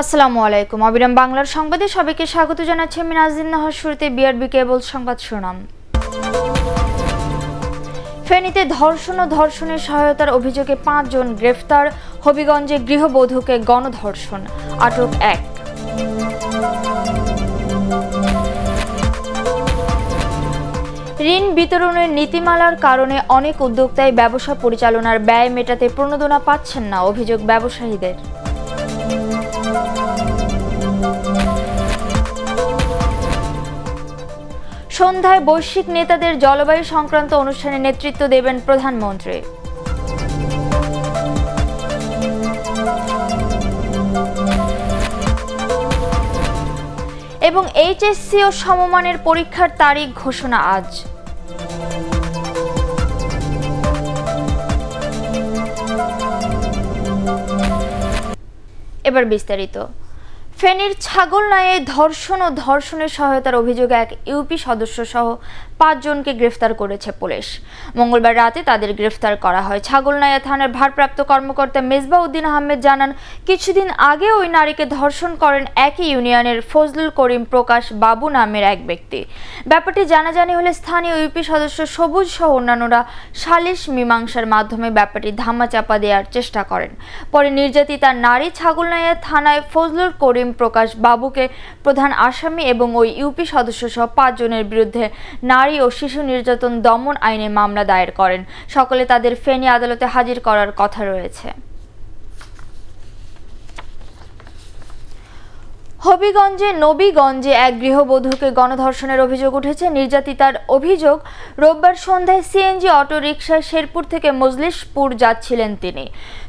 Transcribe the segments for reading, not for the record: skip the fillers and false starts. अबिराम बांगलार संबादे सबाइके स्वागत जानाচ্ছি মিনাজুন নাহার। শুরুতে বিআরবি কেবল সংবাদ শুনাম। ফেনীতে ধর্ষণ ও ধর্ষণের সহায়তার অভিযোগে 5 জন গ্রেফতার। হবিগঞ্জে গৃহবধূকে গণধর্ষণ, আটক এক। ঋণ বিতরণের নীতিমালার কারণে অনেক উদ্যোক্তাই ব্যবসা পরিচালনার ব্যয় মেটাতে প্রণোদনা পাচ্ছেন না, অভিযোগ ব্যবসায়ীদের। সন্ধ্যায় বৈশ্বিক নেতাদের জলবায়ু সংক্রান্ত অনুষ্ঠানে নেতৃত্ব দেবেন প্রধানমন্ত্রী। এবং এইচএসসি ও সমমানের পরীক্ষার তারিখ ঘোষণা আজ। এবার বিস্তারিত। ফেনীর ছাগলনাইয়ে ধর্ষণ ও ধর্ষণের সহায়তার অভিযোগে এক ইউপি সদস্য সহ 5 জনকে গ্রেফতার করেছে পুলিশ। মঙ্গলবার রাতে তাদের গ্রেফতার করা হয়। ছাগলনাইয়া থানার ভারপ্রাপ্ত কর্মকর্তা মেজবাউদ্দিন আহমেদ জানান, কিছুদিন আগে ওই নারীকে ধর্ষণ করেন একই ইউনিয়নের ফজলুল করিম প্রকাশ বাবু নামের এক ব্যক্তি। ব্যাপারটি জানাজানি হলে স্থানীয় ইউপি সদস্য সবুজ সহ অন্যান্যরা সালিশ মীমাংসার মাধ্যমে ব্যাপারটি ধামাচাপা দেওয়ার চেষ্টা করেন। পরে নির্যাতিতা নারী ছাগলনাইয়া থানায় ফজলুল করিম প্রকাশ বাবুকে প্রধান আসামি এবং ওই ইউপি সদস্য সহ 5 জনের বিরুদ্ধে নারী ও শিশু নির্যাতন দমন আইনে মামলা দায়ের করেন। সকলে তাদের ফেনী আদালতে হাজির করার কথা রয়েছে। নবীগঞ্জে এক গৃহবধূকে গণধর্ষণের অভিযোগ উঠেছে। নির্যাতিতার অভিযোগ, রোববার সন্ধ্যায় সিএনজি অটোরিকশায় শেরপুর থেকে মজলিশপুর যাচ্ছিলেন তিনি।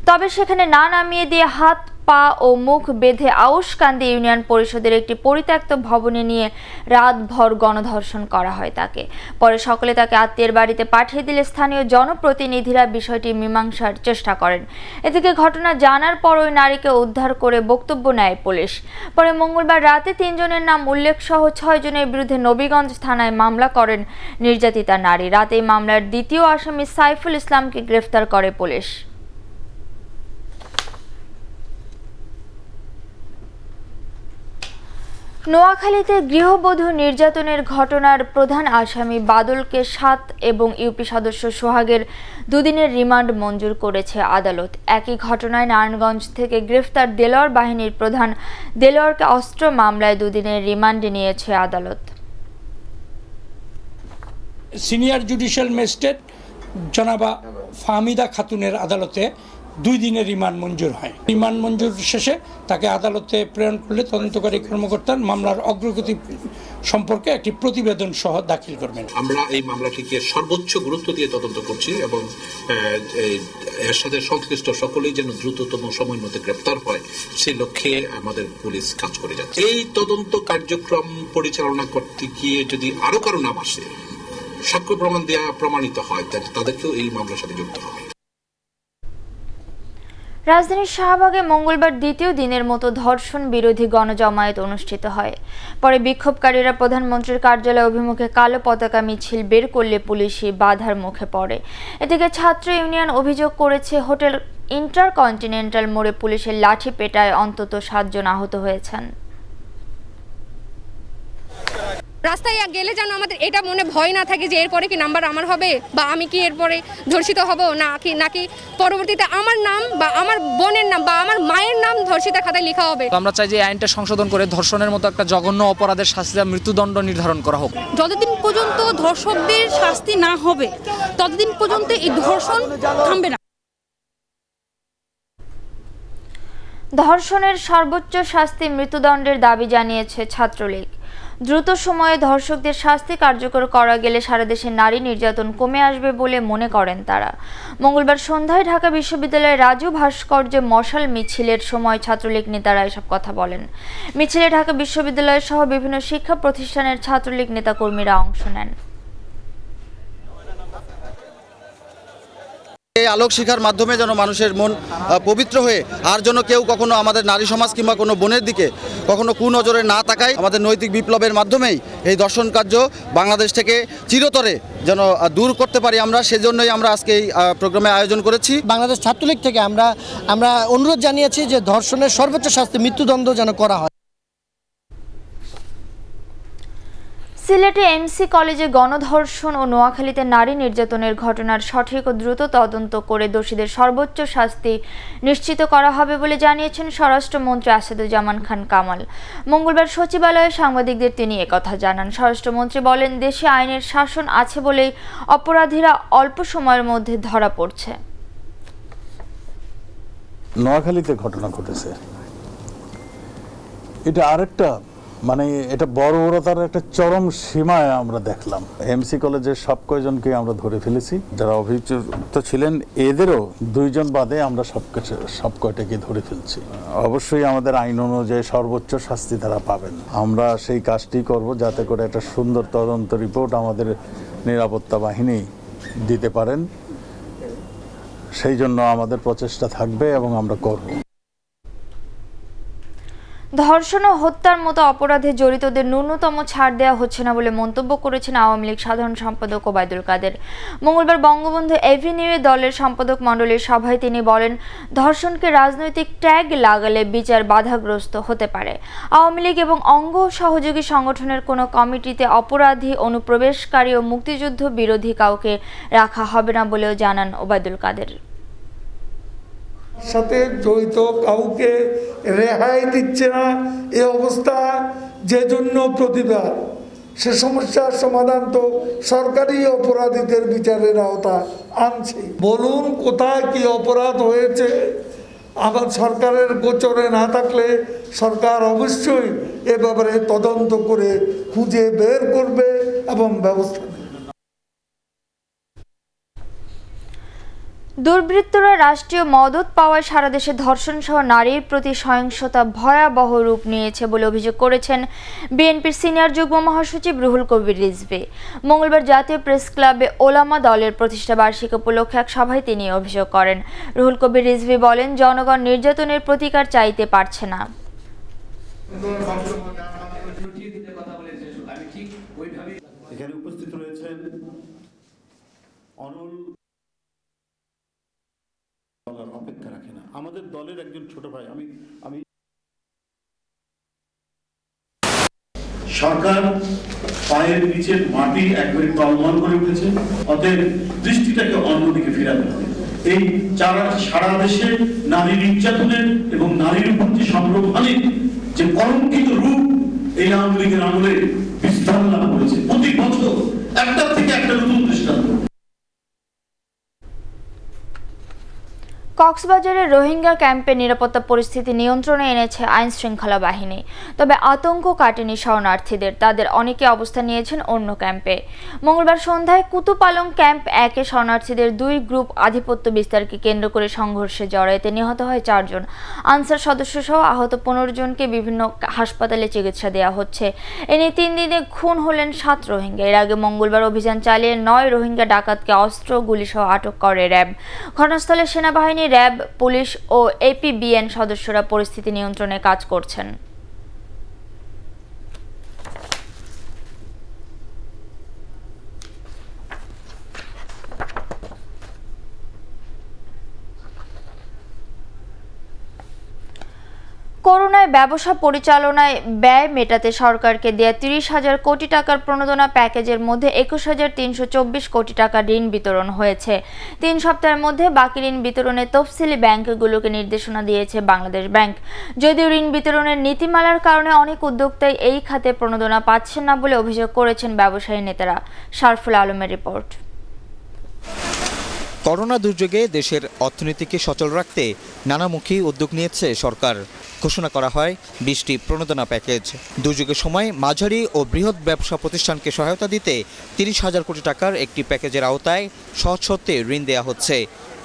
তবে সেখানে না নামিয়ে দিয়ে হাত, পা ও মুখ বেঁধে আউশকান্দি ইউনিয়ন পরিষদের একটি পরিত্যক্ত ভবনে নিয়ে রাতভর গণধর্ষণ করা হয় তাকে। পরে সকলে তাকে আত্মীয়ের বাড়িতে পাঠিয়ে দিলে স্থানীয় জনপ্রতিনিধিরা বিষয়টি মীমাংসার চেষ্টা করেন। এদিকে ঘটনা জানার পর ওই নারীকে উদ্ধার করে বক্তব্য নেয় পুলিশ। পরে মঙ্গলবার রাতে 3 জনের নাম উল্লেখসহ 6 জনের বিরুদ্ধে নবীগঞ্জ থানায় মামলা করেন নির্যাতিতা নারী। রাতে মামলার দ্বিতীয় আসামি সাইফুল ইসলামকে গ্রেফতার করে পুলিশ। নোয়াখালীতে গৃহবধূ নির্যাতনের ঘটনার প্রধান আসামি বাদলকে 7 এবং ইউপি সদস্য সোহাগের 2 দিনের রিমান্ড মঞ্জুর করেছে আদালত। একই ঘটনায় নারায়ণগঞ্জ থেকে গ্রেফতার দেলোয়ার বাহিনীর প্রধান দেলোয়ারকে অস্ত্র মামলায় 2 দিনের রিমান্ডে নিয়েছে আদালত। সিনিয়র জুডিশিয়াল ম্যাজিস্ট্রেট জনাবা ফাহমিদা খাতুনের আদালতে 2 দিনের রিমান্ড মঞ্জুর হয়। রিমান্ড মঞ্জুর শেষে তাকে আদালতে প্রেরণ করলে তদন্তকারী কর্মকর্তা মামলার অগ্রগতি সম্পর্কে একটি প্রতিবেদন সহ দাখিল করবেন। আমরা এই মামলাটিকে সর্বোচ্চ গুরুত্ব দিয়ে তদন্ত করছি এবং এর সাথে সংশ্লিষ্ট সকলেই যেন দ্রুততম সময়ের মধ্যে গ্রেপ্তার হয় সে লক্ষ্যে আমাদের পুলিশ কাজ করে যাচ্ছে। এই তদন্ত কার্যক্রম পরিচালনা করতে গিয়ে যদি আরও কারো নাম আসে, সাক্ষ্য প্রমাণ দেওয়া প্রমাণিত হয়, তাদেরকেও এই মামলার সাথে যুক্ত হবে। রাজধানীর শাহবাগে মঙ্গলবার 2য় দিনের মতো ধর্ষণ বিরোধী গণজমায়েত অনুষ্ঠিত হয়। পরে বিক্ষোভকারীরা প্রধানমন্ত্রীর কার্যালয় অভিমুখে কালো পতাকা মিছিল বের করলে পুলিশই বাধার মুখে পড়ে। এদিকে ছাত্র ইউনিয়ন অভিযোগ করেছে, হোটেল ইন্টারকন্টিনেন্টাল মোড়ে পুলিশের লাঠি পেটায় অন্তত 7 জন আহত হয়েছেন। রাস্তায় গেলে যেন আমাদের এটা মনে ভয় না থাকে যে এরপরে কি নাম্বার আমার হবে, বা আমি কি এরপরে ধর্ষিত হব, নাকি পরবর্তীতে আমার নাম বা আমার বোনের নাম বা আমার মায়ের নাম ধর্ষিতা খাতায় লেখা হবে। আমরা চাই যে আইনটা সংশোধন করে ধর্ষণের মতো একটা জঘন্য অপরাধের শাস্তি, মৃত্যুদণ্ড নির্ধারণ করা হোক। যতদিন পর্যন্ত ধর্ষকদের শাস্তি না হবে ততদিন পর্যন্ত এই ধর্ষণ থামবে না। ধর্ষণের সর্বোচ্চ শাস্তি মৃত্যুদণ্ডের দাবি জানিয়েছে ছাত্রলীগ। দ্রুত সময়ে ধর্ষকদের শাস্তি কার্যকর করা গেলে সারা দেশে নারী নির্যাতন কমে আসবে বলে মনে করেন তারা। মঙ্গলবার সন্ধ্যায় ঢাকা বিশ্ববিদ্যালয়ের রাজু ভাস্কর্যে মশাল মিছিলের সময় ছাত্রলীগ নেতারা এসব কথা বলেন। মিছিলে ঢাকা বিশ্ববিদ্যালয় সহ বিভিন্ন শিক্ষা প্রতিষ্ঠানের ছাত্রলীগ নেতাকর্মীরা অংশ নেন। এই আলোক শিখার মাধ্যমে যেন মানুষের মন পবিত্র হয়ে আর যেন কেউ কখনো আমাদের নারী সমাজ কিংবা কোনো বোনের দিকে কখনো কুনজরে না তাকায়। আমাদের নৈতিক বিপ্লবের মাধ্যমেই এই দর্শন কার্য বাংলাদেশ থেকে চিরতরে যেন দূর করতে পারি আমরা, সেজন্যই আমরা আজকে এই প্রোগ্রামে আয়োজন করেছি। বাংলাদেশ ছাত্রলীগ থেকে আমরা অনুরোধ জানিয়েছি যে ধর্ষণের সর্বোচ্চ শাস্তি মৃত্যুদণ্ড যেন করা হয়। সিলেটে এমসি কলেজে গণধর্ষণ ও নোয়াখালীতে নারী নির্যাতনের ঘটনার সঠিক ও দ্রুত তদন্ত করে দোষীদের সর্বোচ্চ শাস্তি নিশ্চিত করা হবে বলে জানিয়েছেন স্বরাষ্ট্রমন্ত্রী আসাদুজ্জামান খান কামাল। মঙ্গলবার সচিবালয়ে সাংবাদিকদের তিনি একথা জানান। স্বরাষ্ট্রমন্ত্রী বলেন, দেশে আইনের শাসন আছে বলেই অপরাধীরা অল্প সময়ের মধ্যে ধরা পড়ছে। নোয়াখালীতে ঘটনা ঘটেছে, এটা আরেকটা মানে এটা বর্বরতার একটা চরম সীমায় আমরা দেখলাম। এমসি কলেজের সব কয়জনকে আমরা ধরে ফেলেছি, যারা অভিযুক্ত ছিলেন এদেরও দুইজন বাদে আমরা সব কয়টাকে ধরে ফেলছি। অবশ্যই আমাদের আইন অনুযায়ী সর্বোচ্চ শাস্তি তারা পাবেন। আমরা সেই কাজটি করব যাতে করে একটা সুন্দর তদন্ত রিপোর্ট আমাদের নিরাপত্তা বাহিনী দিতে পারেন, সেই জন্য আমাদের প্রচেষ্টা থাকবে এবং আমরা করব। ধর্ষণ ও হত্যার মতো অপরাধে জড়িতদের ন্যূনতম ছাড় দেওয়া হচ্ছে না বলে মন্তব্য করেছেন আওয়ামী লীগ সাধারণ সম্পাদক ওবায়দুল কাদের। মঙ্গলবার বঙ্গবন্ধু এভিনিউয়ে দলের সম্পাদক মণ্ডলীর সভায় তিনি বলেন, ধর্ষণকে রাজনৈতিক ট্যাগ লাগালে বিচার বাধাগ্রস্ত হতে পারে। আওয়ামী লীগ এবং অঙ্গ সহযোগী সংগঠনের কোনো কমিটিতে অপরাধী, অনুপ্রবেশকারী ও মুক্তিযুদ্ধ বিরোধী কাউকে রাখা হবে না বলেও জানান ওবায়দুল কাদের। সাথে জড়িত কাউকে রেহাই দিচ্ছে না এ অবস্থা, যে জন্য প্রতিবাদ। সে সমস্যার সমাধান তো সরকারি অপরাধীদের বিচারের আওতা আনছে। বলুন কোথায় কি অপরাধ হয়েছে, আবার সরকারের গোচরে না থাকলে সরকার অবশ্যই এ ব্যাপারে তদন্ত করে খুঁজে বের করবে এবং ব্যবস্থা। দুর্বৃত্তরা রাষ্ট্রীয় মদদ পাওয়ায় সারা দেশে ধর্ষণ সহ নারীর প্রতি সহিংসতা ভয়াবহ রূপ নিয়েছে বলে অভিযোগ করেছেন বিএনপির সিনিয়র যুগ্ম মহাসচিব রুহুল কবির রিজভী। মঙ্গলবার জাতীয় প্রেস ক্লাবে ওলামা দলের প্রতিষ্ঠাবার্ষিক উপলক্ষে এক সভায় তিনি অভিযোগ করেন। রুহুল কবির রিজভী বলেন, জনগণ নির্যাতনের প্রতিকার চাইতে পারছে না। অপেক্ষা রাখে না আমাদের দলের একজন ছোট ভাই, আমি সরকার পায়ের নিচের মাটি একবারে টলমল করে উঠেছে, অতএব দৃষ্টিটাকে অন্যদিকে ফেরাতে হবে। এই সারা দেশে নারী নির্যাতনের এবং নারীর উপর যে সম্প্রসারণের যে কলঙ্কিত রূপ এই আওয়ামী লীগের আমলে বিস্তার লাভ করেছে, প্রতি বছর একটার থেকে একটা নতুন দৃষ্টান্ত। কক্সবাজারের রোহিঙ্গা ক্যাম্পে নিরাপত্তা পরিস্থিতি নিয়ন্ত্রণে এনেছে আইন শৃঙ্খলা বাহিনী, তবে আতঙ্ক কাটেনি শরণার্থীদের। তাদের অনেকে অবস্থান নিয়েছেন অন্য ক্যাম্পে। মঙ্গলবার সন্ধ্যায় কুতুপালং ক্যাম্প ১-এ শরণার্থীদের দুই গ্রুপ আধিপত্য বিস্তারকে কেন্দ্র করে সংঘর্ষে জড়াইতে নিহত হয় ৪ জন। আনসার সদস্য সহ আহত 15 জনকে বিভিন্ন হাসপাতালে চিকিৎসা দেওয়া হচ্ছে। এ নিয়ে 3 দিনে খুন হলেন 7 রোহিঙ্গা। এর আগে মঙ্গলবার অভিযান চালিয়ে 9 রোহিঙ্গা ডাকাতকে অস্ত্র, গুলিসহ আটক করে র্যাব। ঘটনাস্থলে সেনাবাহিনী, র্যাব, পুলিশ ও এপিবিএন সদস্যরা পরিস্থিতি নিয়ন্ত্রণে কাজ করছেন। করোনায় ব্যবসা পরিচালনায় ব্যয় মেটাতে সরকারকে দেয়া ৩০,০০০ কোটি টাকার প্রণোদনা প্যাকেজের মধ্যে ২১,৩২৪ কোটি টাকা ঋণ বিতরণ হয়েছে। 3 সপ্তাহের মধ্যে বাকি ঋণ বিতরণে তফসিলি ব্যাংকগুলোকে নির্দেশনা দিয়েছে বাংলাদেশ ব্যাংক। যদিও ঋণ বিতরণের নীতিমালার কারণে অনেক উদ্যোক্তাই এই খাতে প্রণোদনা পাচ্ছেন না বলে অভিযোগ করেছেন ব্যবসায়ী নেতারা। শারফুল আলমের রিপোর্ট। করোনা দুর্যোগে দেশের অর্থনীতিকে সচল রাখতে নানামুখী উদ্যোগ নিয়েছে সরকার। ঘোষণা করা হয় ২০টি প্রণোদনা প্যাকেজ। দুর্যোগের সময় মাঝারি ও বৃহৎ ব্যবসা প্রতিষ্ঠানকে সহায়তা দিতে ৩০,০০০ কোটি টাকার একটি প্যাকেজের আওতায় সহজ শর্তে ঋণ দেওয়া হচ্ছে।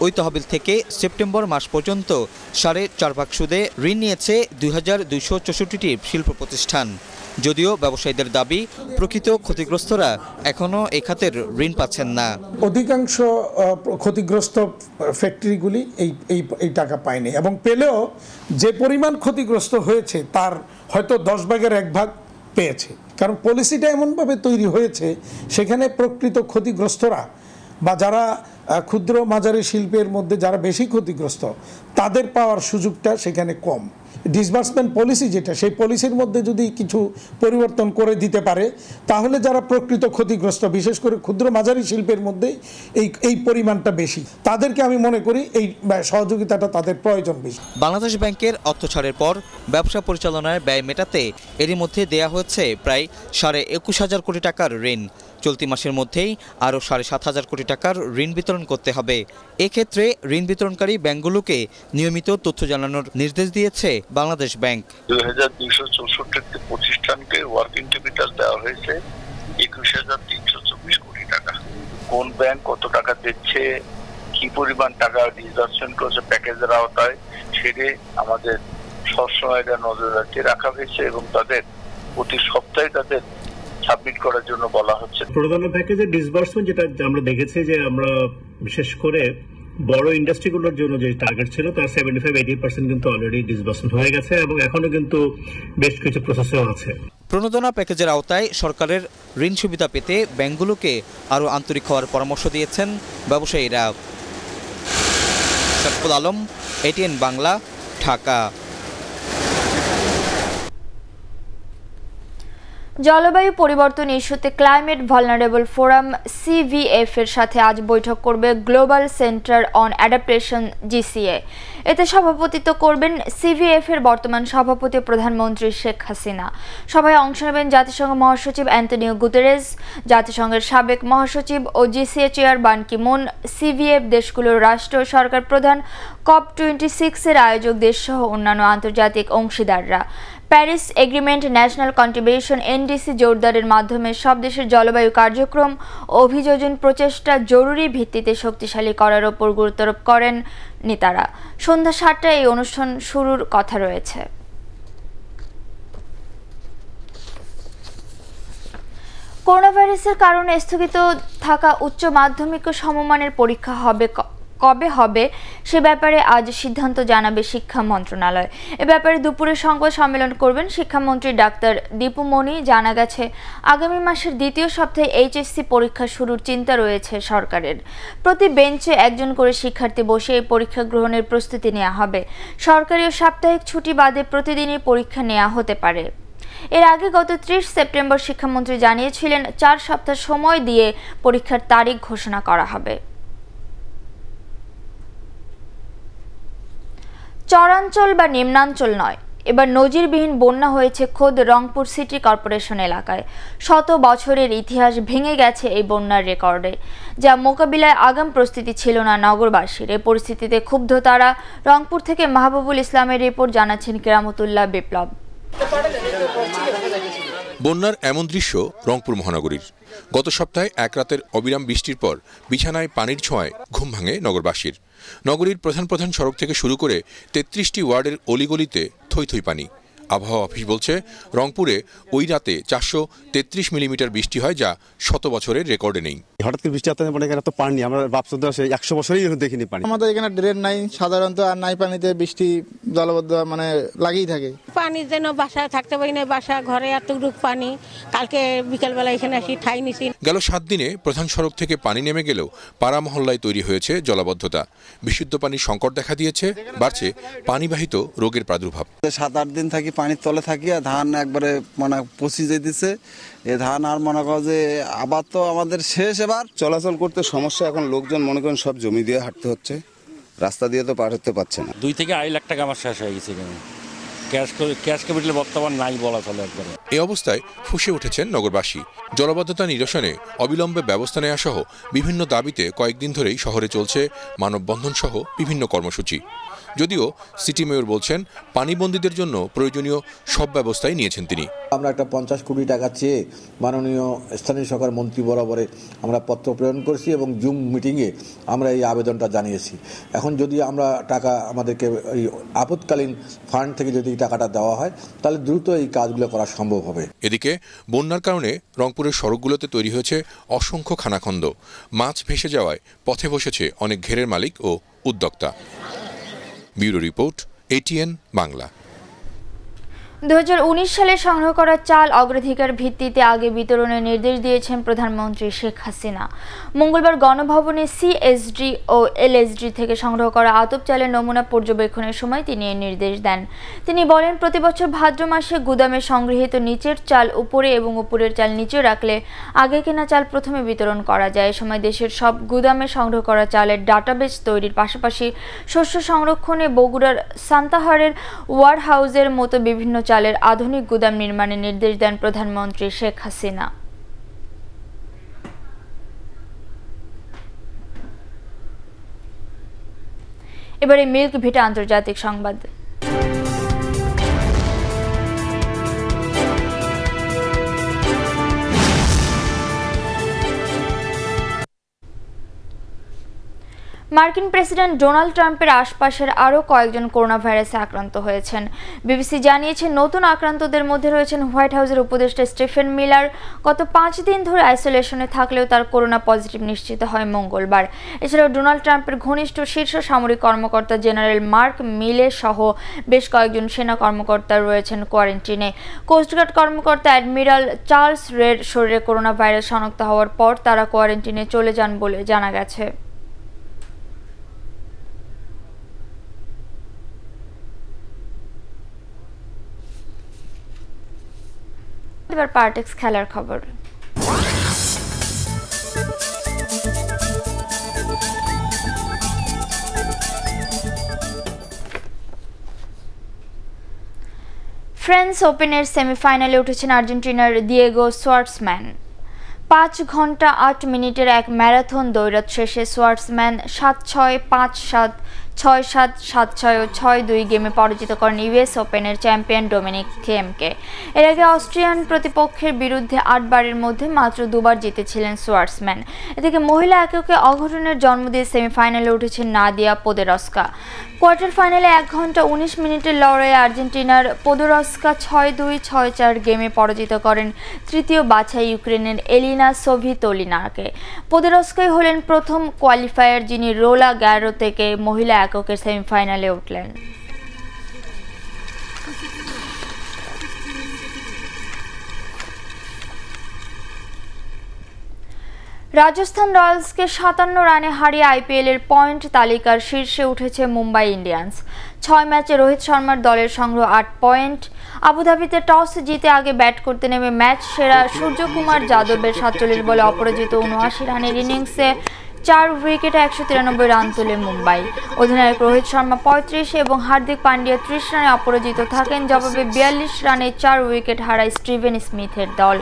ওই তহবিল থেকে সেপ্টেম্বর মাস পর্যন্ত ৪.5% সুদে ঋণ নিয়েছে ২,২৬৪টি শিল্প প্রতিষ্ঠান। যদিও ব্যবসায়ীদের দাবি প্রকৃত ক্ষতিগ্রস্তরা এখনো এই খাতের ঋণ পাচ্ছেন না। অধিকাংশ ক্ষতিগ্রস্ত ফ্যাক্টরিগুলি এই টাকা পায়নি এবং পেলেও যে পরিমাণ ক্ষতিগ্রস্ত হয়েছে তার হয়তো ১০ ভাগের ১ ভাগ পেয়েছে, কারণ পলিসিটা এমনভাবে তৈরি হয়েছে সেখানে প্রকৃত ক্ষতিগ্রস্তরা বা যারা ক্ষুদ্র মাঝারি শিল্পের মধ্যে যারা বেশি ক্ষতিগ্রস্ত তাদের পাওয়ার সুযোগটা সেখানে কম। ডিসবার্সমেন্ট পলিসি যেটা, সেই পলিসির মধ্যে যদি কিছু পরিবর্তন করে দিতে পারে তাহলে যারা প্রকৃত ক্ষতিগ্রস্ত, বিশেষ করে ক্ষুদ্র মাঝারি শিল্পের মধ্যে এই পরিমাণটা বেশি, তাদেরকে আমি মনে করি এই সহযোগিতাটা তাদের প্রয়োজন বেশি। বাংলাদেশ ব্যাংকের অর্থ ছাড়ের পর ব্যবসা পরিচালনার ব্যয় মেটাতে এরই মধ্যে দেয়া হয়েছে প্রায় ২,২৫,০০০ কোটি টাকার ঋণ। চলতি মাসের মধ্যেই আরও ৭,৫০ কোটি টাকার ঋণ বিতরণ করতে হবে। এক্ষেত্রে ঋণ বিতরণকারী ব্যাংকগুলোকে নিয়মিত তথ্য জানানোর নির্দেশ দিয়েছে বাংলাদেশ ব্যাংক। ২,২৬৪টি প্রতিষ্ঠানকে ওয়ার্কিং ক্যাপিটাল দেওয়া হয়েছে ২১,৩২৪ কোটি টাকা। কোন ব্যাংক কত টাকা দিচ্ছে, কি পরিমাণ টাকা ডিসবার্সমেন্ট করছে প্যাকেজের আওতায়, সেটি আমাদের সবসময় এটা নজরদারিতে রাখা হয়েছে এবং তাদের প্রতি সপ্তাহে তাদের সাবমিট করার জন্য বলা হচ্ছে। প্রধান প্যাকেজে ডিসবার্সমেন্ট যেটা আমরা দেখেছি যে আমরা বিশেষ করে বড় ইন্ডাস্ট্রিগুলোর জন্য যে টার্গেট ছিল তার 75-80% কিন্তু অলরেডি ডিসবার্সমেন্ট হয়ে গেছে এবং এখনো কিন্তু বেশ কিছু প্রসেসও আছে। প্রণোদনা প্যাকেজের আওতায় সরকারের ঋণ সুবিধা পেতে ব্যাংকগুলোকে আরও আন্তরিক হওয়ার পরামর্শ দিয়েছেন ব্যবসায়ীরা। শরফুল আলম, এটিএন বাংলা, ঢাকা। জলবায়ু পরিবর্তন ইস্যুতে ক্লাইমেট ভলনারেবল ফোরাম CVF এর সাথে আজ বৈঠক করবে global centre on Adaptation GCA। এতে সভাপতিত্ব করবেন CVF এর বর্তমান সভাপতি প্রধানমন্ত্রী শেখ হাসিনা। সভায় অংশ নেবেন জাতিসংঘ মহাসচিব অ্যান্টনিও গুতেরেস, জাতিসংঘের সাবেক মহাসচিব ও GCA চেয়ার বান কি মুন, CVF দেশগুলোর রাষ্ট্র সরকার প্রধান, COP26 এর আয়োজক দেশসহ অন্যান্য আন্তর্জাতিক অংশীদাররা। Paris agreement, national contribution NDC জোরদারের মাধ্যমে সব দেশের জলবায়ু কার্যক্রম ও অভিযোজন প্রচেষ্টা জরুরি ভিত্তিতে শক্তিশালী করার ওপর গুরুত্বারোপ করেন নেতারা। সন্ধ্যা ৭টায় এই অনুষ্ঠান শুরুর কথা রয়েছে। করোনা ভাইরাসের কারণে স্থগিত থাকা উচ্চ মাধ্যমিক ও সমমানের পরীক্ষা কবে হবে সে ব্যাপারে আজ সিদ্ধান্ত জানাবে শিক্ষা মন্ত্রণালয়। এ ব্যাপারে দুপুরে সংবাদ সম্মেলন করবেন শিক্ষামন্ত্রী ডাক্তার দীপু মনি। জানা গেছে আগামী মাসের ২য় সপ্তাহে HSC পরীক্ষা শুরুর চিন্তা রয়েছে সরকারের। প্রতি বেঞ্চে একজন করে শিক্ষার্থী বসে এই পরীক্ষা গ্রহণের প্রস্তুতি নেওয়া হবে। সরকারি ও সাপ্তাহিক ছুটি বাদে প্রতিদিনই পরীক্ষা নেওয়া হতে পারে। এর আগে গত 30 সেপ্টেম্বর শিক্ষামন্ত্রী জানিয়েছিলেন ৪ সপ্তাহ সময় দিয়ে পরীক্ষার তারিখ ঘোষণা করা হবে। চরাঞ্চল বা নিম্নাঞ্চল নয়, এবার নজিরবিহীন বন্যা হয়েছে খোদ রংপুর সিটি কর্পোরেশন এলাকায়। 1০০ বছরের ইতিহাস ভেঙে গেছে এই বন্যার রেকর্ডে, যা মোকাবিলায় আগাম প্রস্তুতি ছিল না নগরবাসীর। এ পরিস্থিতিতে ক্ষুব্ধ তারা। রংপুর থেকে মাহবুবুল ইসলামের রিপোর্ট জানাচ্ছেন কেরামতুল্লাহ বিপ্লব। বন্যার এমন দৃশ্য রংপুর মহানগরীর। গত সপ্তাহে এক রাতের অবিরাম বৃষ্টির পর বিছানায় পানির ছোঁয়ায় ঘুম ভাঙে নগরবাসীর। নগরীর প্রধান প্রধান সড়ক থেকে শুরু করে ৩৩টি ওয়ার্ডের অলিগলিতে থই থই পানি। আবহাওয়া অফিস বলছে রংপুরে ওই রাতে ৪৩৩ মিলিমিটার বৃষ্টি হয়, যা ১০০ বছরের রেকর্ডে নেই। হঠাৎ করে বৃষ্টি এত পানি আমরা ভাবছিলাম ১০০ বছরেই দেখিনি পানি। আমাদের এখানে ড্রেন নাই সাধারণত, আর নাই পানিতে বৃষ্টি জলবদ্ধ মানে লাগেই থাকে। পানির জন্য বাসায় থাকতে পারি না, বাসা ঘরে এতটুকু পানি। কালকে বিকালবেলা এখানে আসি ঠাই নিছি। গেল ৭ দিনে প্রধান সড়ক থেকে পানি নেমে গেলেও পাড়া মহল্লায় তৈরি হয়েছে জলাবদ্ধতা। বিশুদ্ধ পানির সংকট দেখা দিয়েছে, বাড়ছে পানিবাহিত রোগের প্রাদুর্ভাব। ৭-৮ দিন থাকি পানির তলে থাকি, আর ধান একবারে মানে পচি যেতেছে। এ ধান আর মনে কর যে আবার তো আমাদের শেষ, এবার চলাচল করতে সমস্যা। এখন লোকজন মনে করেন সব জমি দিয়ে হাঁটতে হচ্ছে, রাস্তা দিয়ে তো পার হতে পারছে না। ২ থেকে ২.৫ লাখ টাকা আমার শেষ হয়ে গেছে। ক্যাশ ক্যাপিটাল বর্তমান নাই বলা চলে একবারে। এই অবস্থায় ফুঁসে উঠেছেন নগরবাসী। জলাবদ্ধতা নিরসনে অবিলম্বে ব্যবস্থা নেওয়া সহ বিভিন্ন দাবিতে কয়েকদিন ধরেই শহরে চলছে মানববন্ধন সহ বিভিন্ন কর্মসূচি। যদিও সিটি মেয়র বলছেন পানিবন্দীদের জন্য প্রয়োজনীয় সব ব্যবস্থাই নিয়েছেন তিনি। আমরা একটা 50 কোটি টাকা চেয়ে মাননীয় স্থানীয় সরকার মন্ত্রী বরাবরে আমরা পত্র প্রেরণ করেছি এবং জুম মিটিংয়ে আমরা এই আবেদনটা জানিয়েছি। এখন যদি আমরা টাকা আমাদেরকে এই আপৎকালীন ফান্ড থেকে যদি টাকাটা দেওয়া হয় তাহলে দ্রুত এই কাজগুলো করা সম্ভব হবে। এদিকে বন্যার কারণে রংপুরের সড়কগুলোতে তৈরি হয়েছে অসংখ্য খানাখন্দ, মাছ ভেসে যাওয়ায় পথে বসেছে অনেক ঘেরের মালিক ও উদ্যোক্তা। Bureau report, ATN Bangla. 2019 সালে সংগ্রহ করা চাল অগ্রাধিকার ভিত্তিতে আগে বিতরণের নির্দেশ দিয়েছেন প্রধানমন্ত্রী শেখ হাসিনা। মঙ্গলবার গণভবনে সিএসডি ও এলএসডি থেকে সংগ্রহ করা আতপ চালের নমুনা পর্যবেক্ষণের সময় তিনি এই নির্দেশ দেন। তিনি বলেন, প্রতি বছর ভাদ্র মাসে গুদামে সংগৃহীত নিচের চাল উপরে এবং উপরের চাল নিচে রাখলে আগে কেনা চাল প্রথমে বিতরণ করা যায়। এ সময় দেশের সব গুদামে সংগ্রহ করা চালের ডাটাবেজ তৈরির পাশাপাশি শস্য সংরক্ষণে বগুড়ার সান্তাহারের ওয়ার হাউসের মতো বিভিন্ন চালের আধুনিক গুদাম নির্মাণের নির্দেশ দেন প্রধানমন্ত্রী শেখ হাসিনা। এবারে মিল্ক ভিটা আন্তর্জাতিক সংবাদ। মার্কিন প্রেসিডেন্ট ডোনাল্ড ট্রাম্পের আশপাশের আরও কয়েকজন করোনা ভাইরাসে আক্রান্ত হয়েছেন। বিবিসি জানিয়েছে, নতুন আক্রান্তদের মধ্যে রয়েছেন হোয়াইট হাউসের উপদেষ্টা স্টিফেন মিলার। গত 5 দিন ধরে আইসোলেশনে থাকলেও তার করোনা পজিটিভ নিশ্চিত হয় মঙ্গলবার। এছাড়াও ডোনাল্ড ট্রাম্পের ঘনিষ্ঠ শীর্ষ সামরিক কর্মকর্তা জেনারেল মার্ক মিলে সহ বেশ কয়েকজন সেনা কর্মকর্তা রয়েছেন কোয়ারেন্টিনে। কোস্টগার্ড কর্মকর্তা অ্যাডমিরাল চার্লস রেড শরীরে করোনা ভাইরাস শনাক্ত হওয়ার পর তারা কোয়ারেন্টিনে চলে যান বলে জানা গেছে। এবার পার্টেক্স খেলার খবর। ফ্রেঞ্চ ওপেনের সেমিফাইনালে উঠেছেন আর্জেন্টিনার দিয়েগো সুয়ার্টসম্যান। 5 ঘন্টা 8 মিনিটের এক ম্যারাথন দৌড়াত শেষে সুয়ার্টসম্যান 7-6, 5-7, 6-7, 7-6 ও 6-2 গেমে পরাজিত করেন ইউএস ওপেনের চ্যাম্পিয়ন ডোমিনিক থিয়েমকে। এর আগে অস্ট্রিয়ান প্রতিপক্ষের বিরুদ্ধে 8 বারের মধ্যে মাত্র 2বার জিতেছিলেন সুয়ার্টসম্যান। এদিকে মহিলা এককে অঘটনের জন্ম দিয়ে সেমিফাইনালে উঠেছেন নাদিয়া পোদেরস্কা। কোয়ার্টার ফাইনালে 1 ঘন্টা 19 মিনিটের লড়াইয়ে আর্জেন্টিনার পোদেরস্কা 6-2, 6-4 গেমে পরাজিত করেন তৃতীয় বাছাই ইউক্রেনের এলিনা সোভিতোলিনাকে। পোদেরস্কাই হলেন প্রথম কোয়ালিফায়ার যিনি রোলা গ্যারো থেকে মহিলা এককের সেমিফাইনালে উঠলেন। রাজস্থান রয়্যালসকে 57 রানে হারিয়ে আইপিএলের পয়েন্ট তালিকার শীর্ষে উঠেছে মুম্বাই ইন্ডিয়ান্স। 6 ম্যাচে রোহিত শর্মার দলের সংগ্রহ 8 পয়েন্ট। আবুধাবিতে টস জিতে আগে ব্যাট করতে নেমে ম্যাচ সেরা সূর্যকুমার যাদবের 47 বলে অপরাজিত 79 রানের ইনিংসে 4 উইকেটে 193 রান তুলে মুম্বাই। অধিনায়ক রোহিত শর্মা 35 এবং হার্দিক পান্ডিয়া 30 রানে অপরাজিত থাকেন। জবাবে 42 রানে 4 উইকেট হারায় স্টিভেন স্মিথের দল।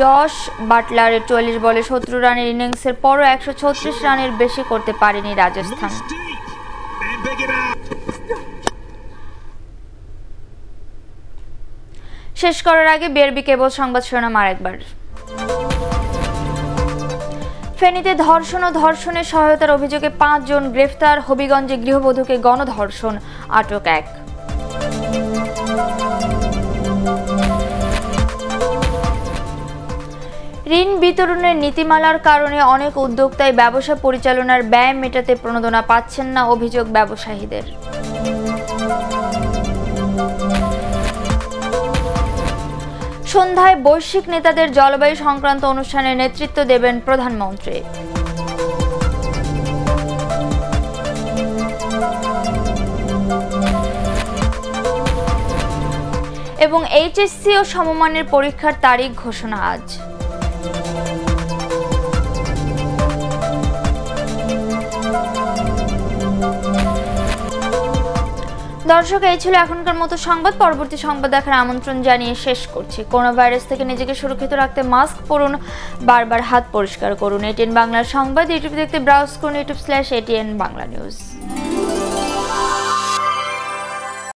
জশ বাটলারের 40 বলে 70 রানের ইনিংসের পরও 136 রানের বেশি করতে পারেনি রাজস্থান। শেষ করার আগে বিআরবি কেবল সংবাদ শোনাম আরেকবার। ফেনীতে ধর্ষণ ও ধর্ষণে সহায়তার অভিযোগে 5 জন গ্রেফতার। হবিগঞ্জে গৃহবধূকে গণধর্ষণ, আটক 1। ঋণ বিতরণের নীতিমালার কারণে অনেক উদ্যোক্তাই ব্যবসা পরিচালনার ব্যয় মেটাতে প্রণোদনা পাচ্ছেন না, অভিযোগ ব্যবসায়ীদের। সন্ধ্যায় বৈশ্বিক নেতাদের জলবায়ু সংক্রান্ত অনুষ্ঠানে নেতৃত্ব দেবেন প্রধানমন্ত্রী। এবং এইচএসসি ও সমমানের পরীক্ষার তারিখ ঘোষণা আজ। দর্শক, এই ছিল এখনকার মতো সংবাদ। পরবর্তী সংবাদ দেখার আমন্ত্রণ জানিয়ে শেষ করছি। করোনা ভাইরাস থেকে নিজেকে সুরক্ষিত রাখতে মাস্ক পরুন, বারবার হাত পরিষ্কার করুন। এটিএন বাংলার সংবাদ ইউটিউব দেখতে ব্রাউজ করুন youtube.com/ATN Bangla News।